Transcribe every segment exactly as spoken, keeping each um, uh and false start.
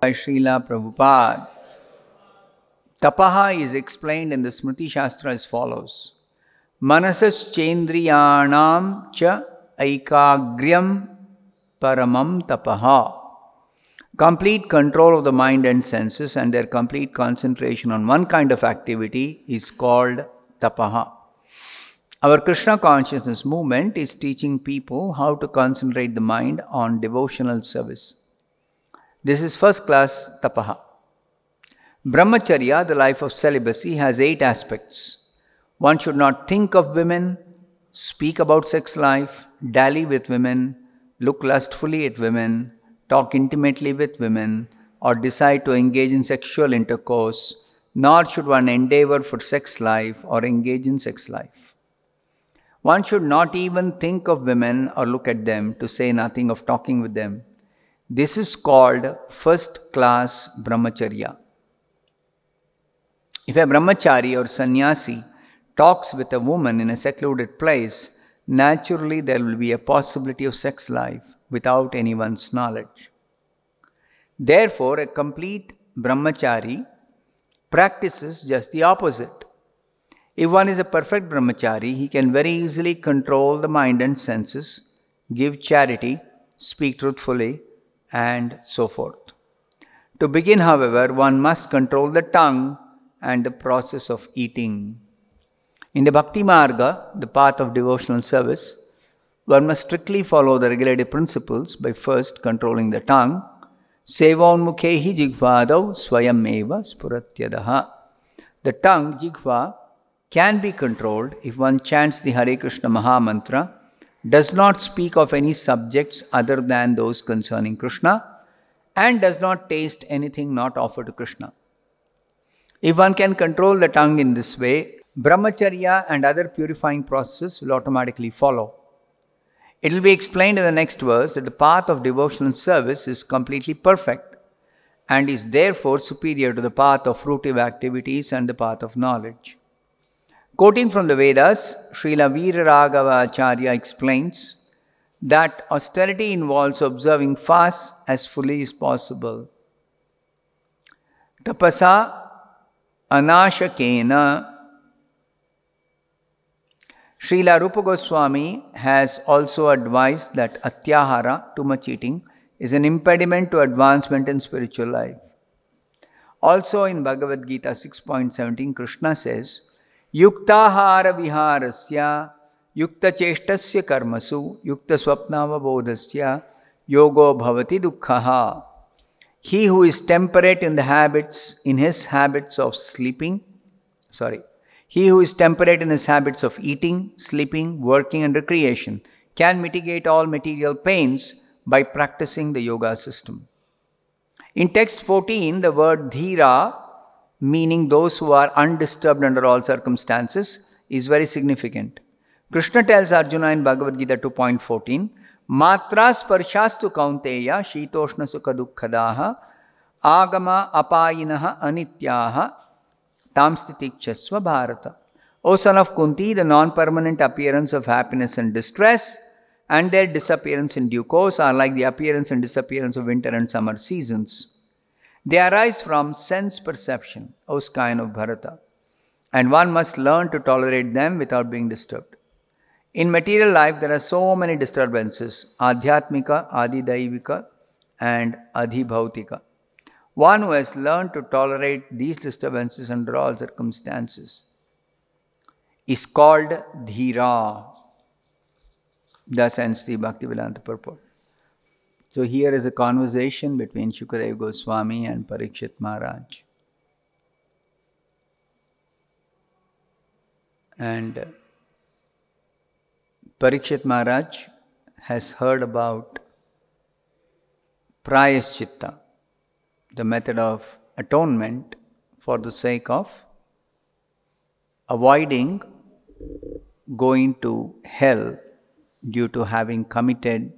by Srila Prabhupada. Tapaha is explained in the Smriti Shastra as follows. Manasas chendriyanam cha aikagryam paramam tapaha. Complete control of the mind and senses and their complete concentration on one kind of activity is called tapaha. Our Krishna Consciousness Movement is teaching people how to concentrate the mind on devotional service. This is first class tapaha. Brahmacharya, the life of celibacy, has eight aspects. One should not think of women, speak about sex life, dally with women, look lustfully at women, talk intimately with women, or decide to engage in sexual intercourse, nor should one endeavor for sex life or engage in sex life. One should not even think of women or look at them, to say nothing of talking with them. This is called first class brahmacharya. If a brahmachari or sannyasi talks with a woman in a secluded place, naturally there will be a possibility of sex life without anyone's knowledge. Therefore, a complete brahmachari practices just the opposite. If one is a perfect brahmachari, he can very easily control the mind and senses, give charity, speak truthfully, and so forth. To begin, however, one must control the tongue and the process of eating. In the Bhakti Marga, the path of devotional service, one must strictly follow the regulative principles by first controlling the tongue. Sevaunmukhehi jigvadav swayam eva spuratyadaha. The tongue, jigva, can be controlled if one chants the Hare Krishna Mahamantra, does not speak of any subjects other than those concerning Krishna, and does not taste anything not offered to Krishna. If one can control the tongue in this way, brahmacharya and other purifying processes will automatically follow. It will be explained in the next verse that the path of devotional service is completely perfect and is therefore superior to the path of fruitive activities and the path of knowledge. Quoting from the Vedas, Srila Vīrarāghava Ācārya explains that austerity involves observing fasts as fully as possible. Tapasa anashakena. Srila Rupagoswami has also advised that atyahara, too much eating, is an impediment to advancement in spiritual life. Also in Bhagavad Gita six point seventeen, Krishna says, Yuktahara viharasya, yukta cheshtasya karmasu, yukta swapnava bodhasya, yogo bhavati dukkhaha. He who is temperate in the habits, in his habits of sleeping, sorry, he who is temperate in his habits of eating, sleeping, working and recreation can mitigate all material pains by practicing the yoga system. In text fourteen, the word dhira, meaning those who are undisturbed under all circumstances, is very significant. Krishna tells Arjuna in Bhagavad Gita two point fourteen, Matras parshastu kaunteya shitoshna sukha dukkhadaha agama apayinaha anityaha tamstitikshasva bharata. O son of Kunti, the non-permanent appearance of happiness and distress and their disappearance in due course are like the appearance and disappearance of winter and summer seasons. They arise from sense perception, O scion of Bharata, and one must learn to tolerate them without being disturbed. In material life, there are so many disturbances, adhyatmika, adidaivika, and adhibhautika. One who has learned to tolerate these disturbances under all circumstances is called dhira. Thus ends the Bhaktivedanta purport. So here is a conversation between Shukadeva Goswami and Parikshit Maharaj. And Parikshit Maharaj has heard about Prayaschitta, the method of atonement for the sake of avoiding going to hell due to having committed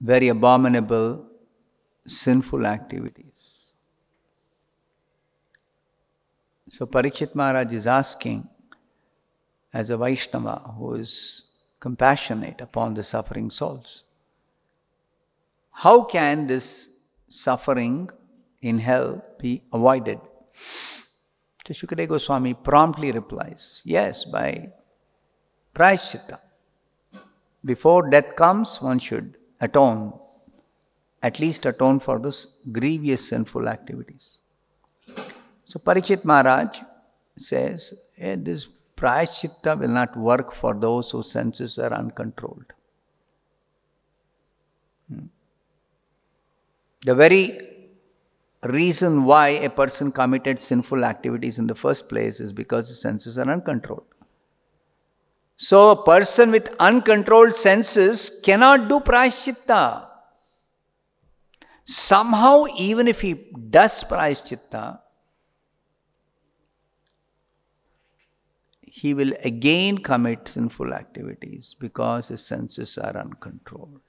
very abominable, sinful activities. So Parikshit Maharaj is asking, as a Vaishnava who is compassionate upon the suffering souls, how can this suffering in hell be avoided? So Shukadeva Goswami promptly replies, yes, by Prayaschitta. Before death comes, one should atone, at least atone for those grievous sinful activities. So Parikshit Maharaj says, hey, this Prayaschitta will not work for those whose senses are uncontrolled. Hmm. The very reason why a person committed sinful activities in the first place is because his senses are uncontrolled. So a person with uncontrolled senses cannot do Prayaschitta. Somehow, even if he does Prayaschitta, he will again commit sinful activities because his senses are uncontrolled.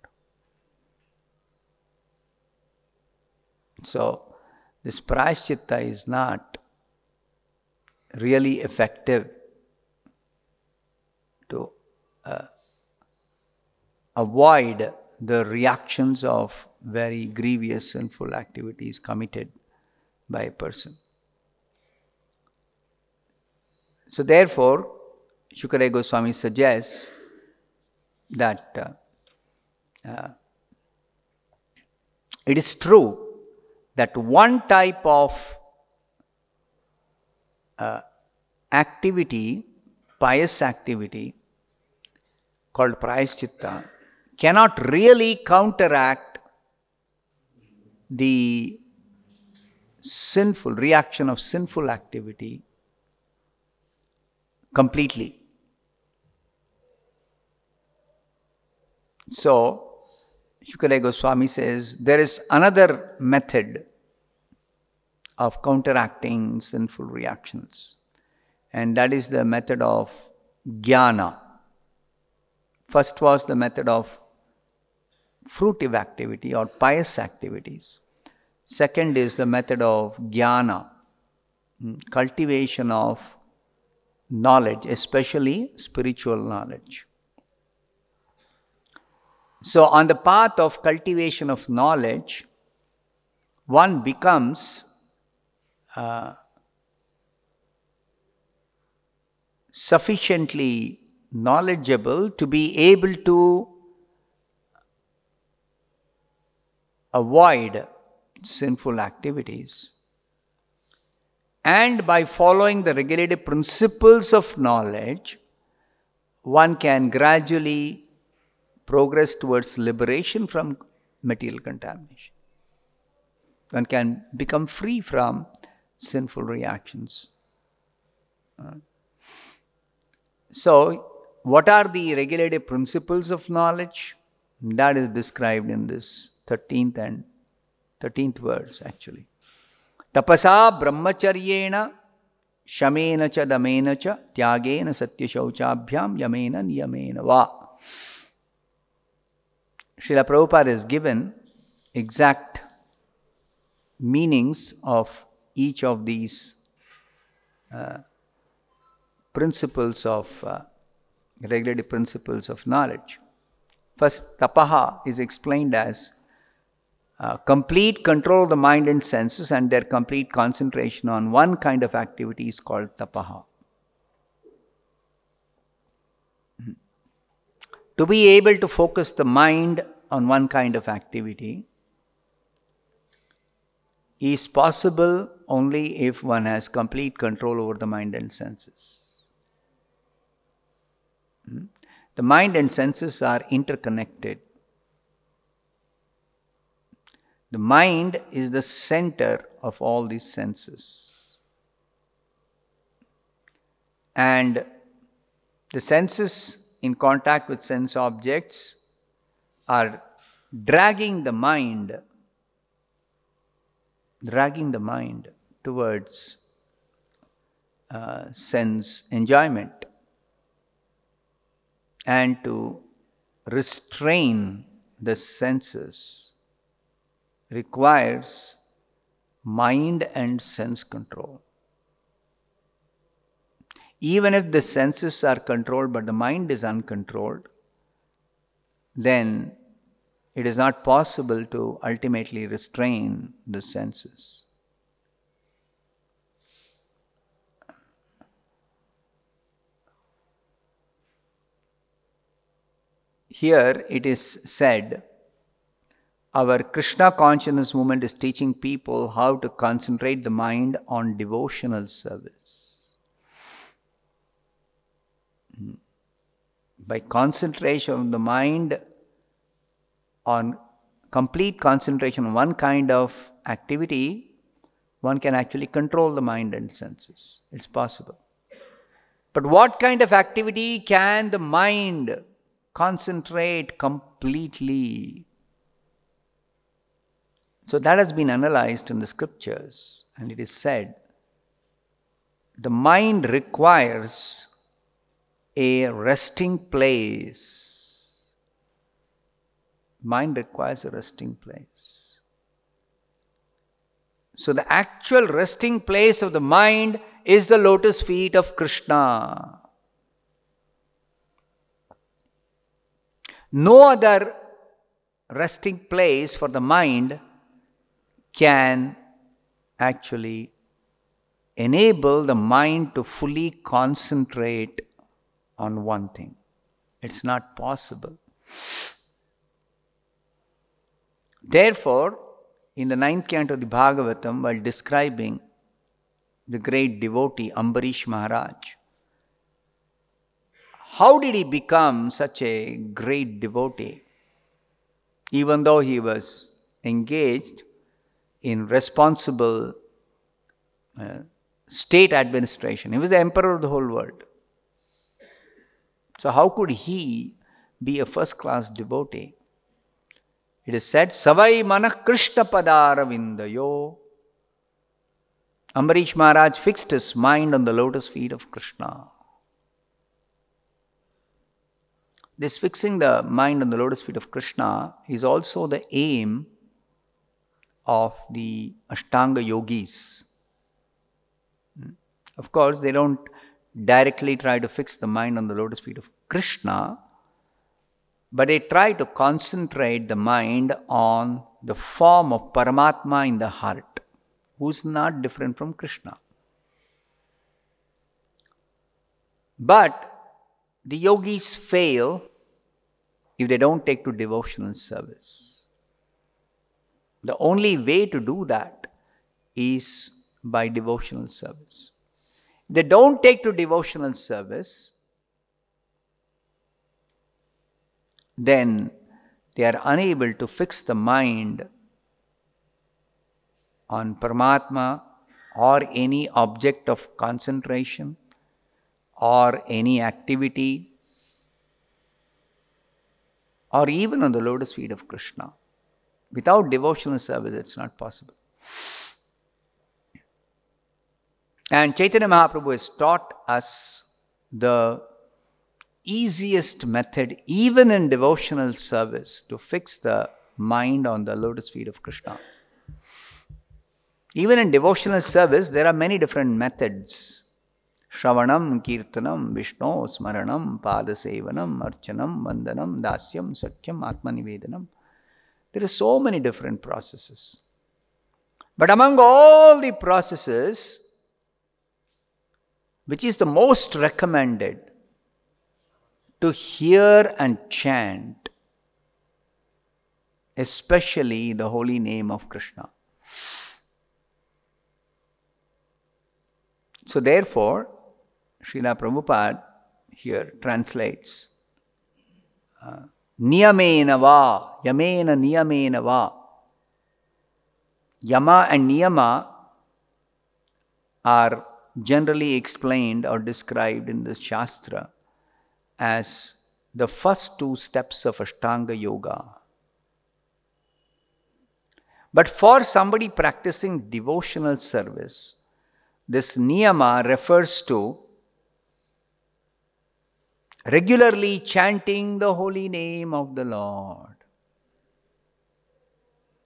So, this Prayaschitta is not really effective to uh, avoid the reactions of very grievous sinful activities committed by a person. So therefore, Shukadeva Goswami suggests that uh, uh, it is true that one type of uh, activity, pious activity called Prayaschitta, cannot really counteract the sinful reaction of sinful activity completely. So, Shukadeva Goswami says, there is another method of counteracting sinful reactions, and that is the method of jnana. First was the method of fruitive activity or pious activities. Second is the method of jnana, cultivation of knowledge, especially spiritual knowledge. So, on the path of cultivation of knowledge, one becomes uh, sufficiently knowledgeable to be able to avoid sinful activities. And by following the regulative principles of knowledge, one can gradually progress towards liberation from material contamination. One can become free from sinful reactions. So, what are the regulative principles of knowledge? That is described in this thirteenth and thirteenth verse actually. Tapasa brahmacharyena shamena cha damena cha tyagena satya shauchabhyam yamena niyamena va. Srila Prabhupada has given exact meanings of each of these uh, principles of, uh, regulative principles of knowledge. First, tapaha is explained as uh, complete control of the mind and senses, and their complete concentration on one kind of activity is called tapaha. To be able to focus the mind on one kind of activity is possible only if one has complete control over the mind and senses. The mind and senses are interconnected. The mind is the center of all these senses. And the senses in contact with sense objects are dragging the mind, dragging the mind towards uh, sense enjoyment, and to restrain the senses requires mind and sense control. Even if the senses are controlled but the mind is uncontrolled, then it is not possible to ultimately restrain the senses. Here it is said, our Krishna Consciousness Movement is teaching people how to concentrate the mind on devotional service. By concentration of the mind on complete concentration on one kind of activity, one can actually control the mind and senses. It's possible. But what kind of activity can the mind concentrate completely? So that has been analyzed in the scriptures, and it is said, the mind requires a resting place. Mind requires a resting place. So the actual resting place of the mind is the lotus feet of Krishna. No other resting place for the mind can actually enable the mind to fully concentrate on one thing. It's not possible. Therefore, in the ninth canto of the Bhagavatam, while describing the great devotee Ambarish Maharaj, how did he become such a great devotee? Even though he was engaged in responsible uh, state administration. He was the emperor of the whole world. So how could he be a first-class devotee? It is said, Savai Mana Krishna Padaravindayo. Ambarish Maharaj fixed his mind on the lotus feet of Krishna. This fixing the mind on the lotus feet of Krishna is also the aim of the Ashtanga yogis. Of course, they don't directly try to fix the mind on the lotus feet of Krishna, but they try to concentrate the mind on the form of Paramatma in the heart, who's not different from Krishna. But the yogis fail if they don't take to devotional service. The only way to do that is by devotional service. They don't take to devotional service, then they are unable to fix the mind on Paramatma or any object of concentration or any activity or even on the lotus feet of Krishna. Without devotional service, it's not possible. And Chaitanya Mahaprabhu has taught us the easiest method, even in devotional service, to fix the mind on the lotus feet of Krishna. Even in devotional service, there are many different methods. Shravanam, Kirtanam, Vishno, Smaranam, Padasevanam, Archanam, Mandanam, Dasyam, Satyam, Atmanivedanam. There are so many different processes. But among all the processes, which is the most recommended, to hear and chant, especially the holy name of Krishna. So therefore, Srila Prabhupada here translates, uh, Niyamena va, yamena niyamena va. Yama and niyama are generally explained or described in the Shastra as the first two steps of Ashtanga Yoga. But for somebody practicing devotional service, this niyama refers to regularly chanting the holy name of the Lord.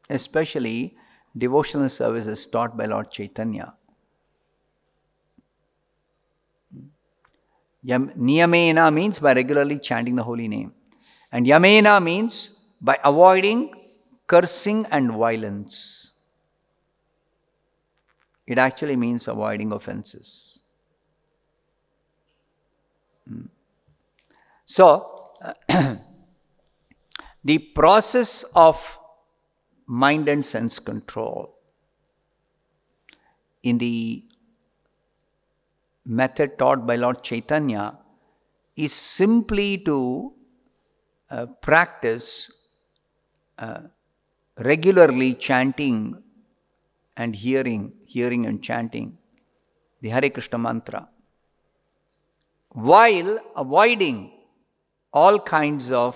Especially devotional services taught by Lord Chaitanya. Niyamena means by regularly chanting the holy name. And yamena means by avoiding cursing and violence. It actually means avoiding offenses. So, the process of mind and sense control in the method taught by Lord Chaitanya is simply to uh, practice uh, regularly chanting and hearing, hearing and chanting the Hare Krishna mantra, while avoiding all kinds of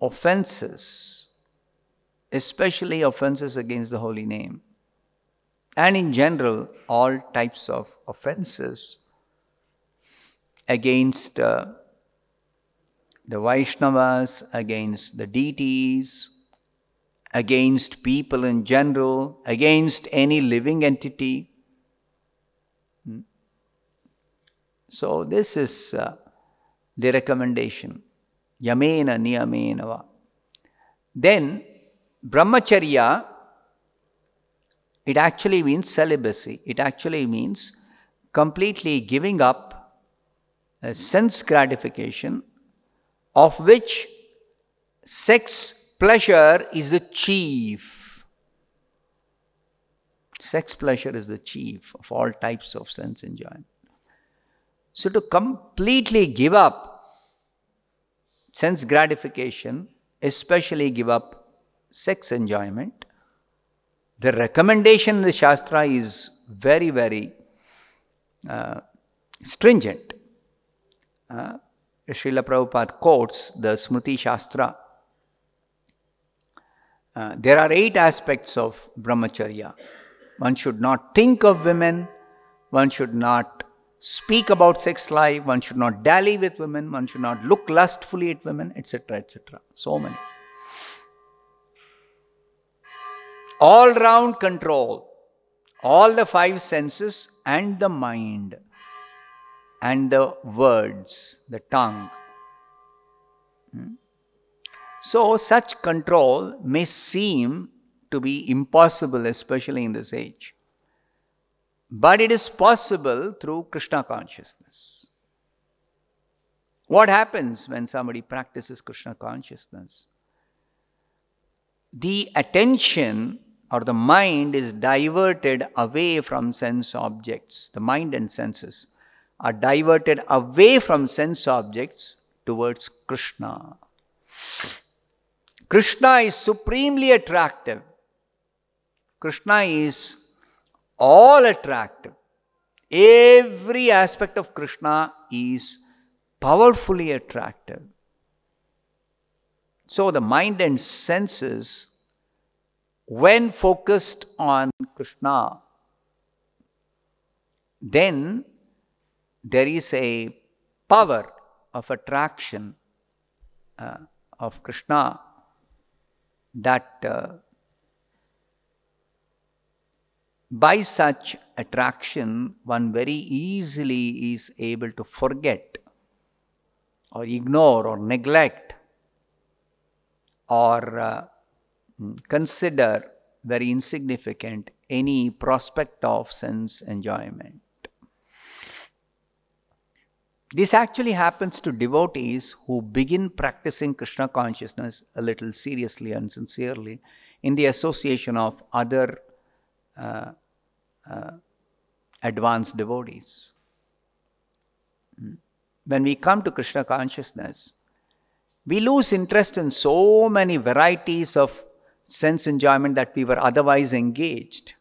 offenses, especially offenses against the holy name. And in general, all types of offenses against uh, the Vaishnavas, against the deities, against people in general, against any living entity. So this is uh, the recommendation. Yamena niyamena va. Then, Brahmacharya, it actually means celibacy. It actually means completely giving up a sense gratification, of which sex pleasure is the chief. Sex pleasure is the chief of all types of sense enjoyment. So to completely give up sense gratification, especially give up sex enjoyment, the recommendation in the Shastra is very, very uh, stringent. Uh, Srila Prabhupada quotes the Smriti Shastra. Uh, there are eight aspects of Brahmacharya. One should not think of women, one should not speak about sex life, one should not dally with women, one should not look lustfully at women, et cetera, et cetera. So many. All-round control, all the five senses and the mind and the words, the tongue. Hmm. So such control may seem to be impossible, especially in this age. But it is possible through Krishna consciousness. What happens when somebody practices Krishna consciousness? The attention or the mind is diverted away from sense objects. The mind and senses are diverted away from sense objects towards Krishna. Krishna is supremely attractive. Krishna is all attractive. Every aspect of Krishna is powerfully attractive. So the mind and senses, when focused on Krishna, then there is a power of attraction uh, of Krishna that uh, by such attraction one very easily is able to forget or ignore or neglect or uh, consider very insignificant any prospect of sense enjoyment. This actually happens to devotees who begin practicing Krishna consciousness a little seriously and sincerely in the association of other uh, uh, advanced devotees. When we come to Krishna consciousness, we lose interest in so many varieties of sense enjoyment that we were otherwise engaged.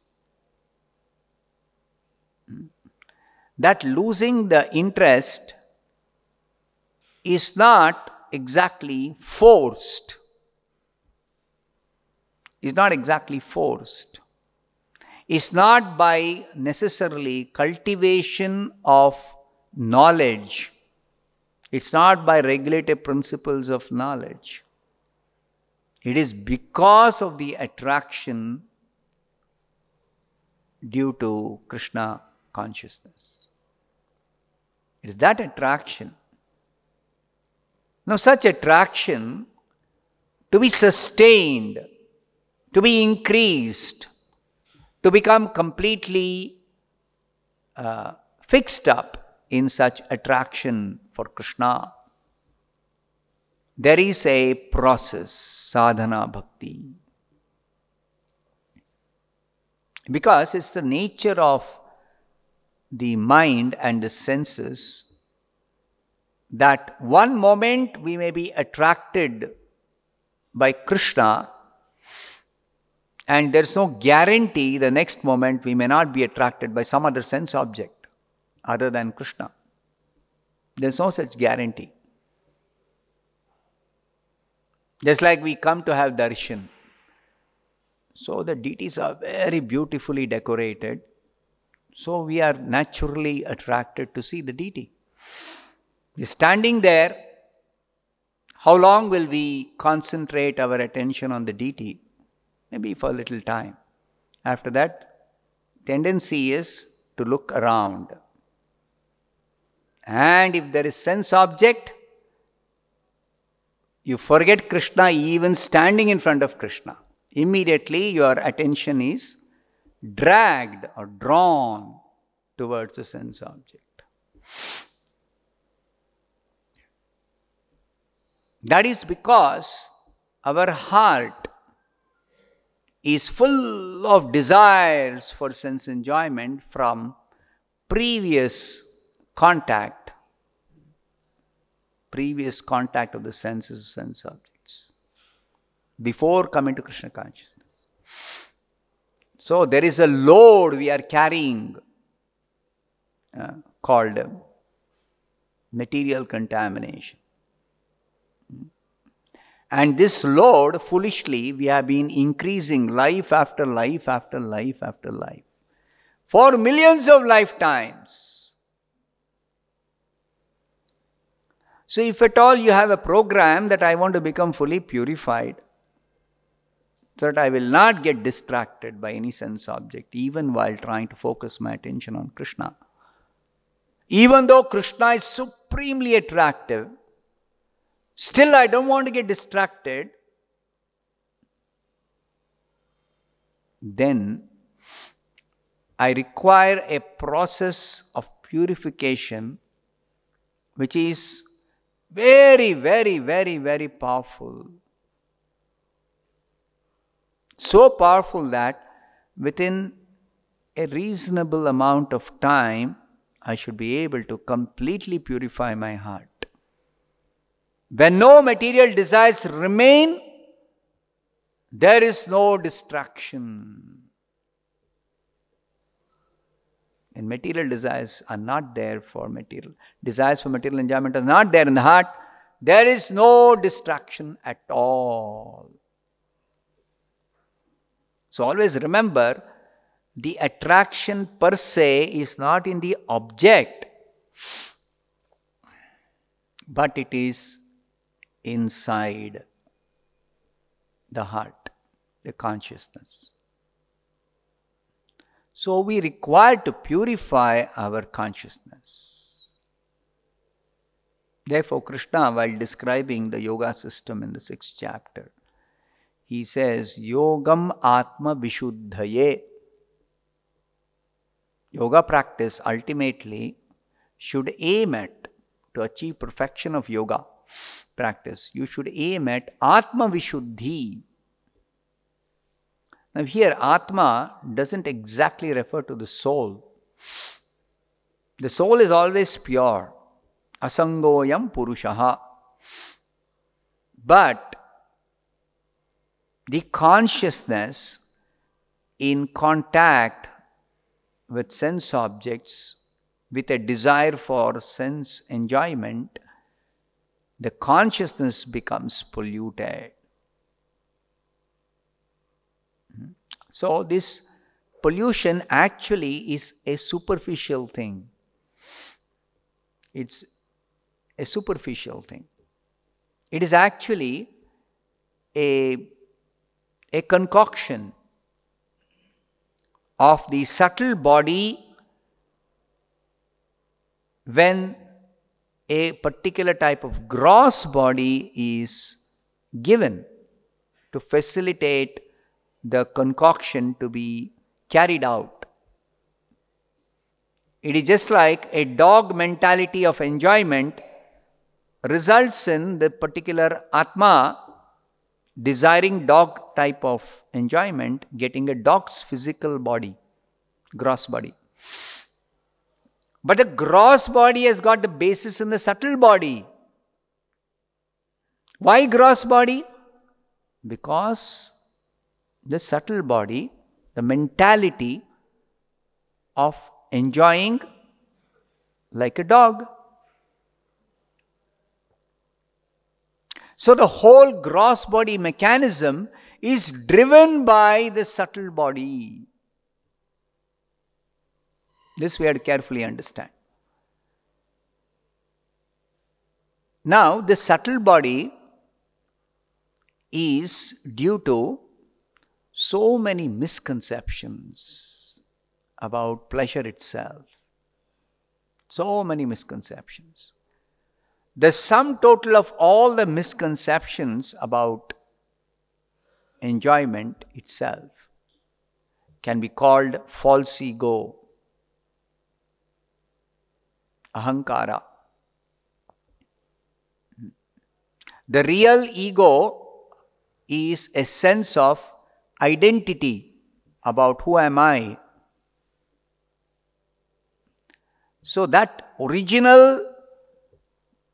That losing the interest is not exactly forced. It's not exactly forced. It's not by necessarily cultivation of knowledge. It's not by regulative principles of knowledge. It is because of the attraction due to Krishna consciousness. It is that attraction. Now, such attraction to be sustained, to be increased, to become completely uh, fixed up in such attraction for Krishna. There is a process, sadhana bhakti. Because it's the nature of the mind and the senses that one moment we may be attracted by Krishna, and there's no guarantee the next moment we may not be attracted by some other sense object other than Krishna. There's no such guarantee. Just like we come to have darshan. So the deities are very beautifully decorated. So we are naturally attracted to see the deity. We're standing there. How long will we concentrate our attention on the deity? Maybe for a little time. After that, tendency is to look around. And if there is sense object, you forget Krishna even standing in front of Krishna. Immediately your attention is dragged or drawn towards the sense object. That is because our heart is full of desires for sense enjoyment from previous contact, previous contact of the senses of sense objects, before coming to Krishna consciousness. So there is a load we are carrying uh, called uh, material contamination. And this load, foolishly, we have been increasing life after life after life after life. For millions of lifetimes. So if at all you have a program that I want to become fully purified, so that I will not get distracted by any sense object, even while trying to focus my attention on Krishna. Even though Krishna is supremely attractive, still, I don't want to get distracted. Then, I require a process of purification which is very, very, very, very powerful. So powerful that within a reasonable amount of time, I should be able to completely purify my heart. When no material desires remain, there is no distraction. And material desires are not there for material. Desires for material enjoyment are not there in the heart. There is no distraction at all. So always remember, the attraction per se is not in the object, but it is inside the heart, the consciousness. So we require to purify our consciousness. Therefore, Krishna, while describing the yoga system in the sixth chapter, he says, Yogam Atma Vishuddhaye. Yoga practice ultimately should aim at, to achieve perfection of yoga practice, you should aim at Atma Vishuddhi. Now here, Atma doesn't exactly refer to the soul. The soul is always pure. Asangoyam Purushaha. But the consciousness in contact with sense objects, with a desire for sense enjoyment, the consciousness becomes polluted. So this pollution actually is a superficial thing. It's a superficial thing. It is actually a, a concoction of the subtle body when a particular type of gross body is given to facilitate the concoction to be carried out. It is just like a dog mentality of enjoyment results in the particular Atma desiring dog type of enjoyment, getting a dog's physical body, gross body. But the gross body has got the basis in the subtle body. Why gross body? Because the subtle body, the mentality of enjoying like a dog. So the whole gross body mechanism is driven by the subtle body. This we had to carefully understand. Now, the subtle body is due to so many misconceptions about pleasure itself. So many misconceptions. The sum total of all the misconceptions about enjoyment itself can be called false ego, ahankara. The real ego is a sense of identity about who am I. So that original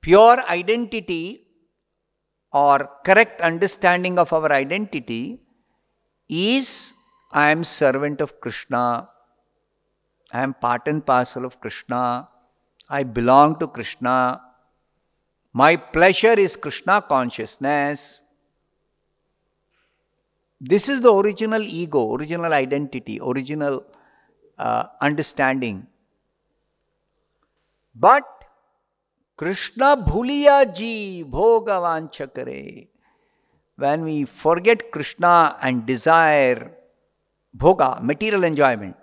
pure identity or correct understanding of our identity is I am servant of Krishna, I am part and parcel of Krishna, I belong to Krishna, my pleasure is Krishna consciousness. This is the original ego, original identity, original uh, understanding. But Krishna bhuliya ji bhogavancha kare. When we forget Krishna and desire bhoga, material enjoyment,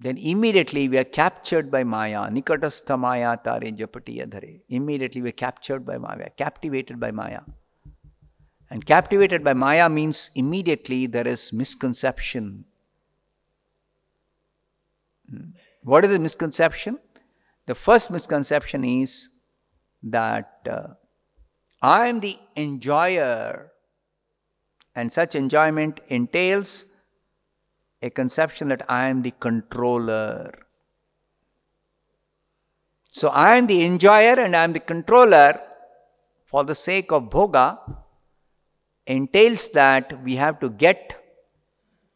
then immediately we are captured by Maya. Nikatastha Maya tare japati adhare. Immediately we are captured by Maya, we are captivated by Maya. And captivated by Maya means immediately there is misconception. What is the misconception? The first misconception is that uh, I am the enjoyer, and such enjoyment entails a conception that I am the controller. So I am the enjoyer and I am the controller for the sake of bhoga entails that we have to get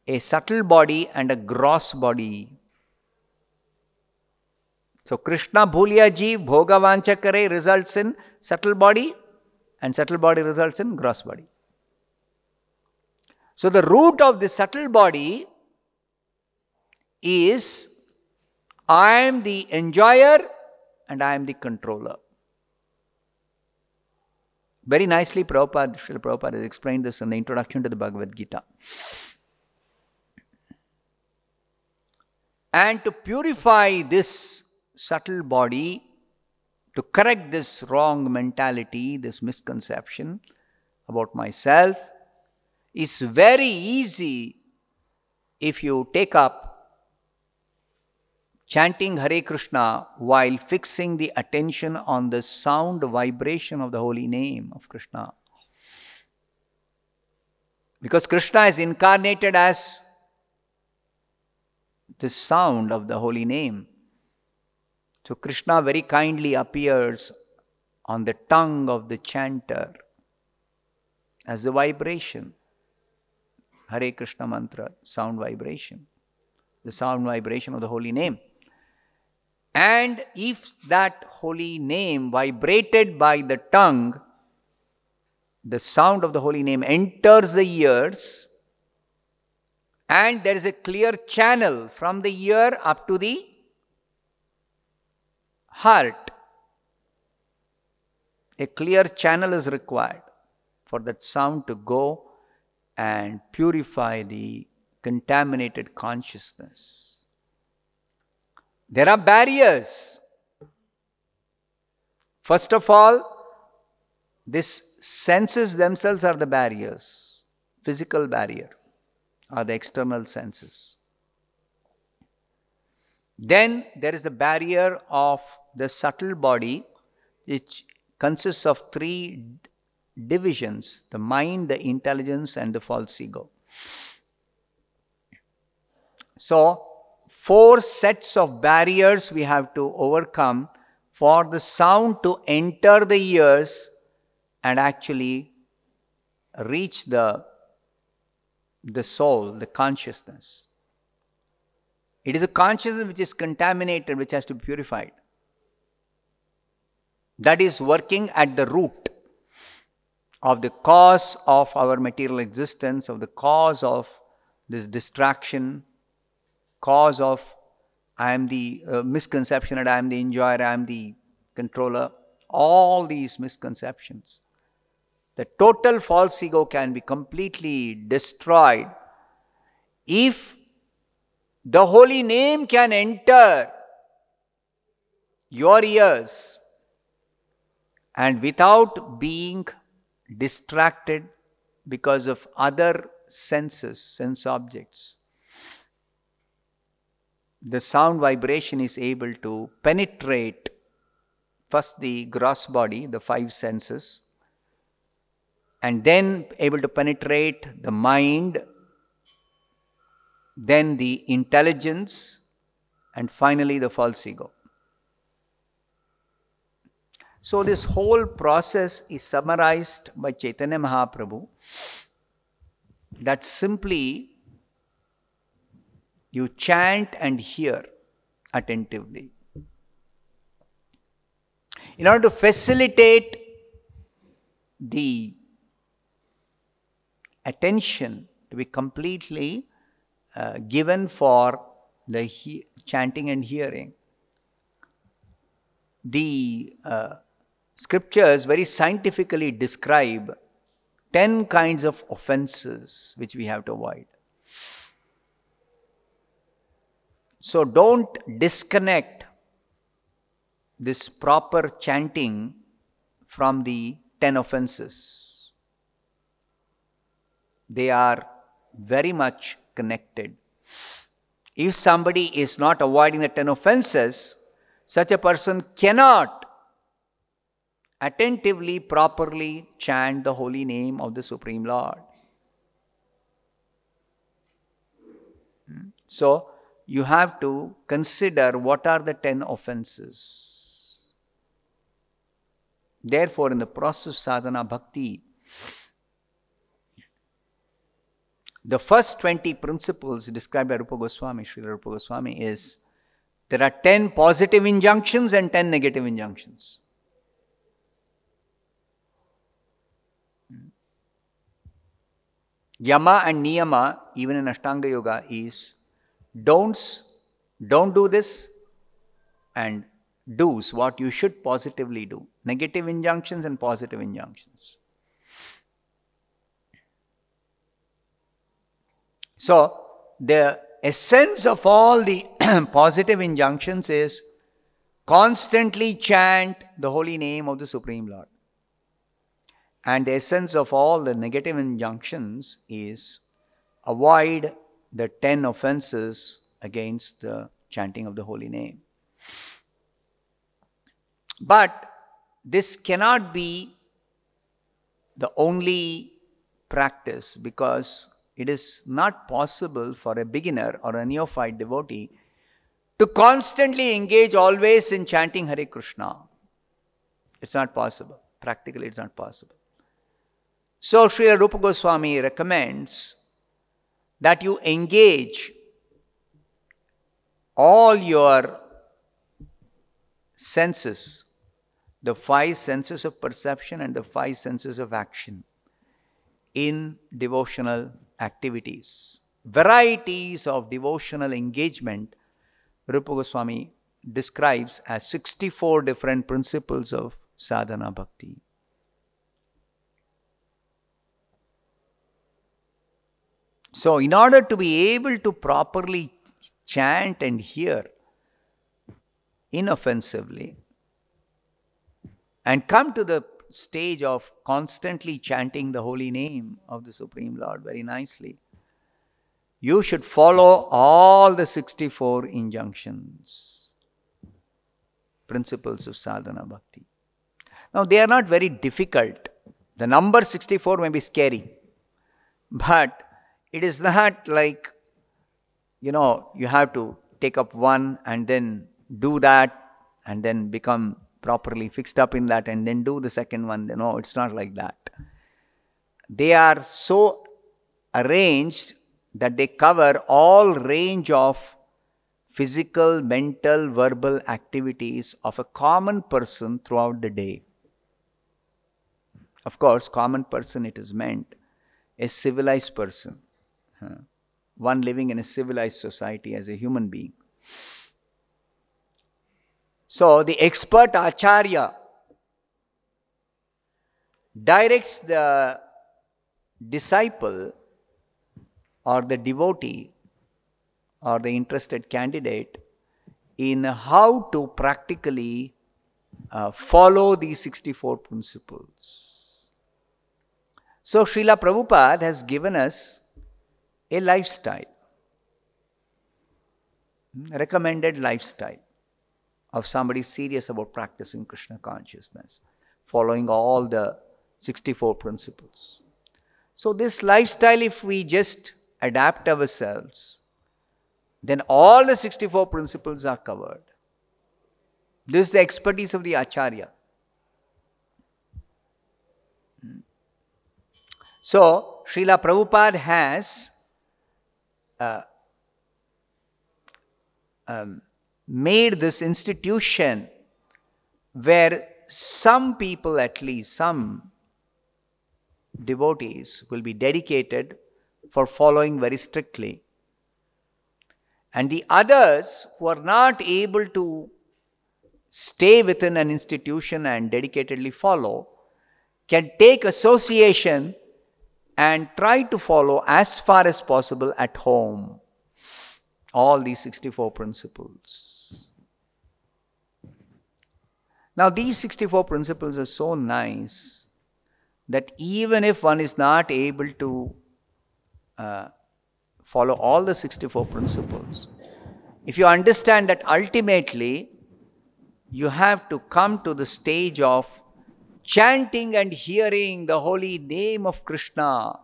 a subtle body and a gross body. So Krishna bhuliya ji bhoga vancha kare results in subtle body and subtle body results in gross body. So the root of the subtle body is I am the enjoyer and I am the controller. Very nicely Prabhupada, Srila Prabhupada has explained this in the introduction to the Bhagavad Gita. And to purify this subtle body, to correct this wrong mentality, this misconception about myself, is very easy if you take up chanting Hare Krishna while fixing the attention on the sound vibration of the holy name of Krishna. Because Krishna is incarnated as the sound of the holy name. So Krishna very kindly appears on the tongue of the chanter as the vibration. Hare Krishna mantra, sound vibration. The sound vibration of the holy name. And if that holy name vibrated by the tongue, the sound of the holy name enters the ears and there is a clear channel from the ear up to the heart. A clear channel is required for that sound to go and purify the contaminated consciousness. There are barriers. First of all, These senses themselves are the barriers, physical barrier, or the external senses. Then there is the barrier of the subtle body, which consists of three divisions, the mind, the intelligence, and the false ego. So, four sets of barriers we have to overcome for the sound to enter the ears and actually reach the, the soul, the consciousness. It is a consciousness which is contaminated, which has to be purified. That is working at the root of the cause of our material existence, of the cause of this distraction, cause of I am the uh, misconception that I am the enjoyer, I am the controller, all these misconceptions. The total false ego can be completely destroyed if the holy name can enter your ears and without being distracted because of other senses, sense objects. The sound vibration is able to penetrate first the gross body, the five senses, and then able to penetrate the mind, then the intelligence, and finally the false ego. So this whole process is summarized by Chaitanya Mahaprabhu, that simply you chant and hear attentively. In order to facilitate the attention to be completely uh, given for the he chanting and hearing, the uh, scriptures very scientifically describe ten kinds of offenses which we have to avoid. So don't disconnect this proper chanting from the ten offenses. They are very much connected. If somebody is not avoiding the ten offenses, such a person cannot attentively, properly chant the holy name of the Supreme Lord. So, you have to consider what are the ten offenses. Therefore, in the process of sadhana bhakti, the first twenty principles described by Rupagoswami, Srila Rupagoswami, is there are ten positive injunctions and ten negative injunctions. Yama and Niyama, even in Ashtanga Yoga, is don'ts, don't do this, and do's, what you should positively do. Negative injunctions and positive injunctions. So, the essence of all the positive injunctions is constantly chant the holy name of the Supreme Lord. And the essence of all the negative injunctions is avoid the ten offenses against the chanting of the holy name. But this cannot be the only practice, because it is not possible for a beginner or a neophyte devotee to constantly engage always in chanting Hare Krishna. It's not possible. Practically, it's not possible. So, Srila Rupa Goswami recommends that you engage all your senses, the five senses of perception and the five senses of action, in devotional activities. Varieties of devotional engagement, Rupa Goswami describes as sixty-four different principles of sadhana bhakti. So, in order to be able to properly chant and hear inoffensively and come to the stage of constantly chanting the holy name of the Supreme Lord very nicely. You should follow all the sixty-four injunctions, principles of sadhana bhakti. Now, they are not very difficult. The number sixty-four may be scary, but it is not like, you know, you have to take up one and then do that and then become properly fixed up in that and then do the second one. No, it's not like that. They are so arranged that they cover all range of physical, mental, verbal activities of a common person throughout the day. Of course, common person, it is meant a civilized person, huh? One living in a civilized society as a human being. So, the expert Acharya directs the disciple or the devotee or the interested candidate in how to practically uh, follow these sixty-four principles. So, Srila Prabhupada has given us a lifestyle, recommended lifestyle of somebody serious about practicing Krishna consciousness, following all the sixty-four principles. So, this lifestyle, if we just adapt ourselves, then all the sixty-four principles are covered. This is the expertise of the Acharya. So, Srila Prabhupada has uh, um, made this institution where some people, at least some devotees, will be dedicated for following very strictly. And the others who are not able to stay within an institution and dedicatedly follow can take association and try to follow as far as possible at home all these sixty-four principles. Now, these sixty-four principles are so nice that even if one is not able to uh, follow all the sixty-four principles, if you understand that ultimately you have to come to the stage of chanting and hearing the holy name of Krishna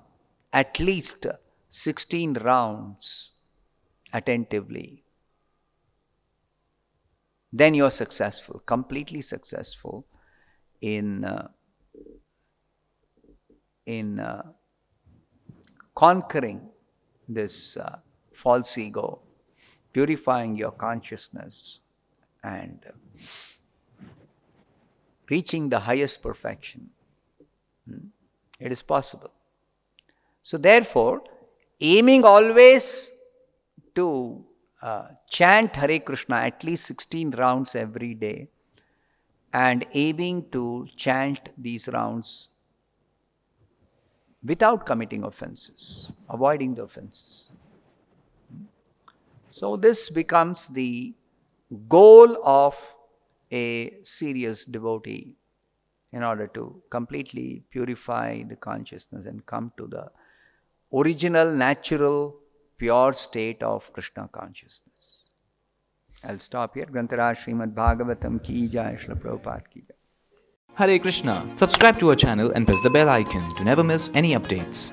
at least sixteen rounds attentively, then you are successful, completely successful in, uh, in uh, conquering this uh, false ego, purifying your consciousness and Uh, reaching the highest perfection. Hmm? It is possible. So therefore, aiming always to uh, chant Hare Krishna at least sixteen rounds every day and aiming to chant these rounds without committing offenses, avoiding the offenses. Hmm? So this becomes the goal of a serious devotee in order to completely purify the consciousness and come to the original, natural, pure state of Krishna consciousness. I'll stop here. Granthara Srimad Bhagavatam ki jai, Srila Prabhupada ki jai. Hare Krishna. Subscribe to our channel and press the bell icon to never miss any updates.